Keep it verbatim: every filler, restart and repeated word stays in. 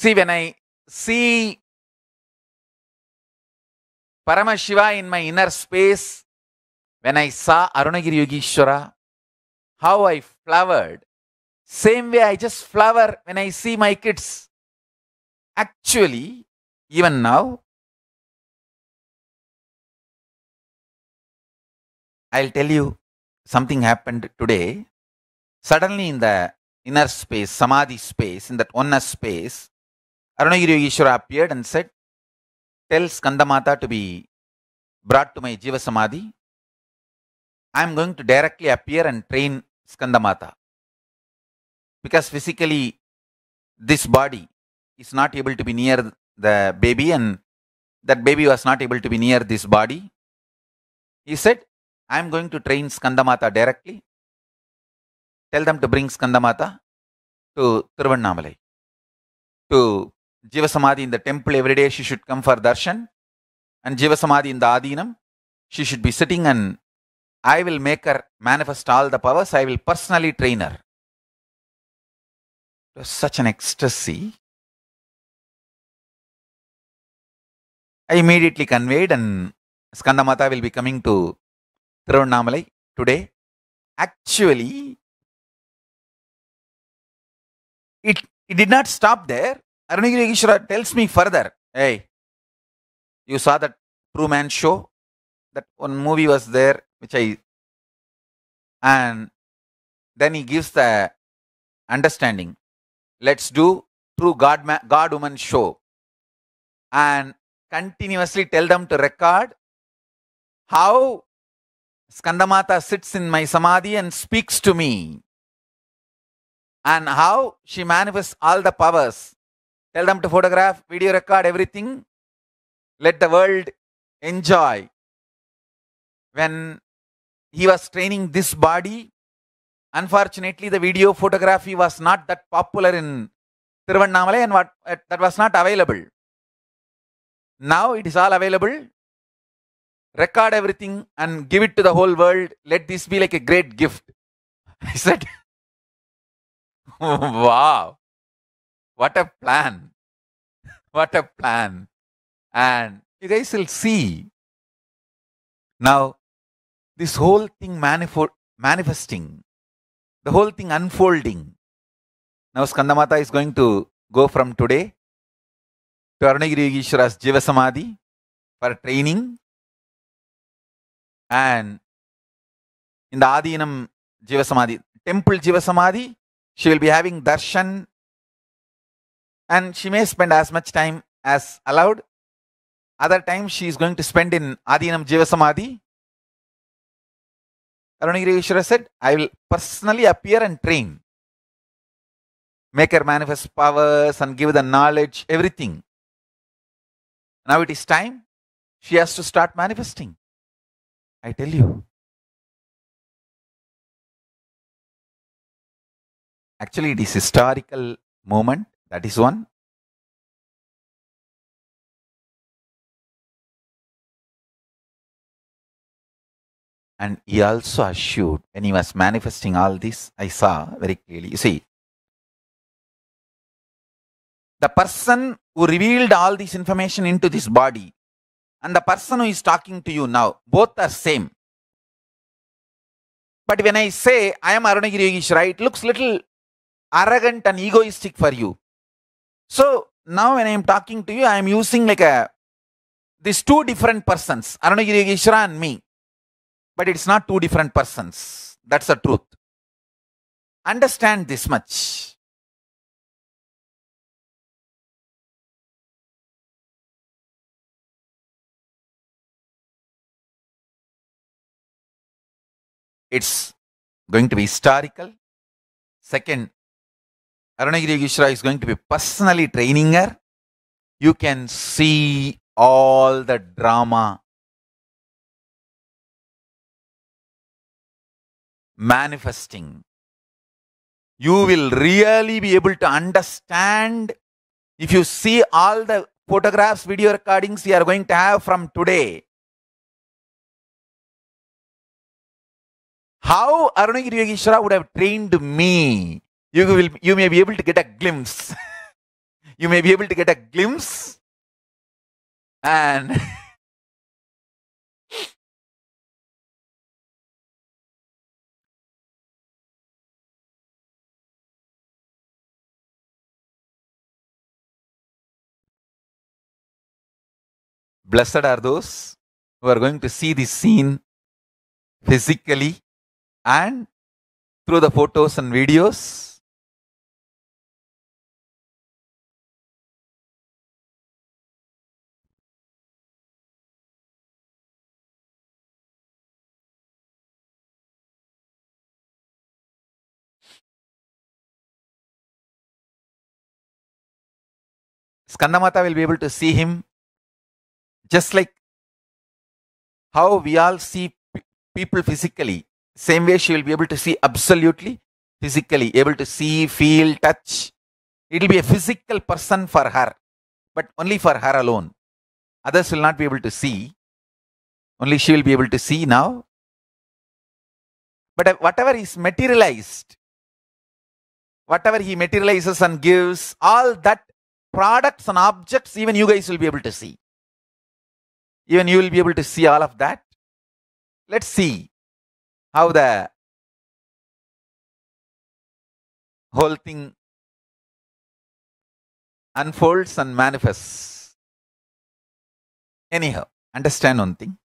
See, when I see Parama Shiva in my inner space, when I saw Arunagiri Yogishwara, how I flowered. Same way I just flower when I see my kids. Actually, even now, I'll tell you something happened today. Suddenly in the inner space, Samadhi space, in that oneness space, Arunagiri Yogishwara appeared and said, tell Skanda Mata to be brought to my Jiva Samadhi. I am going to directly appear and train Skanda Mata. Because physically, this body is not able to be near the baby and that baby was not able to be near this body. He said, I am going to train Skanda Mata directly. Tell them to bring Skanda Mata to Tiruvannamalai. To Jiva Samadhi in the temple every day she should come for darshan. And Jiva Samadhi in the Adinam, she should be sitting and I will make her manifest all the powers. I will personally train her. It was such an ecstasy. I immediately conveyed and Skanda Mata will be coming to Tiruvannamalai today. Actually, it, it did not stop there. Arunagiri Yogishwara tells me further, hey, you saw that True Man show? That one movie was there, which I... And then he gives the understanding. Let's do True God, man, God Woman show. And continuously tell them to record how Skanda Mata sits in my Samadhi and speaks to me. And how she manifests all the powers. Tell them to photograph, video record, everything. Let the world enjoy. When he was training this body, unfortunately the video photography was not that popular in Tiruvannamalai and what, uh, that was not available. Now it is all available. Record everything and give it to the whole world. Let this be like a great gift. I said, wow. What a plan. What a plan. And you guys will see. Now, this whole thing manifest, manifesting. The whole thing unfolding. Now, Skanda Mata is going to go from today to Arunagiri Yogishwara's Jiva Samadhi for training. And in the Adinam Jiva Samadhi, temple Jiva Samadhi, she will be having darshan. And she may spend as much time as allowed. Other time she is going to spend in Adinam Jiva Samadhi. Arunagiri Yogishwara said, I will personally appear and train. Make her manifest powers and give the knowledge, everything. Now it is time. She has to start manifesting. I tell you. Actually, it is a historical moment. That is one. And he also assured, when he was manifesting all this, I saw very clearly. You see, the person who revealed all this information into this body and the person who is talking to you now, both are same. But when I say, I am Arunagiri Yogishwara, it looks little arrogant and egoistic for you. So, now when I am talking to you, I am using like a, these two different persons, Arunagiri Yogishwara and me. But it's not two different persons. That's the truth. Understand this much. It's going to be historical. Second, Arunagiri Yogishwara is going to be personally training her. You can see all the drama manifesting. You will really be able to understand if you see all the photographs, video recordings you are going to have from today. How Arunagiri Yogishwara would have trained me, you will, you may be able to get a glimpse. you may be able to get a glimpse and blessed are those who are going to see this scene physically and through the photos and videos. Skanda Mata will be able to see him. Just like how we all see people physically, same way she will be able to see absolutely physically, able to see, feel, touch. It will be a physical person for her, but only for her alone. Others will not be able to see. Only she will be able to see now. But whatever is materialized, whatever he materializes and gives, all that products and objects, even you guys will be able to see. Even you will be able to see all of that. Let's see how the whole thing unfolds and manifests. Anyhow, understand one thing.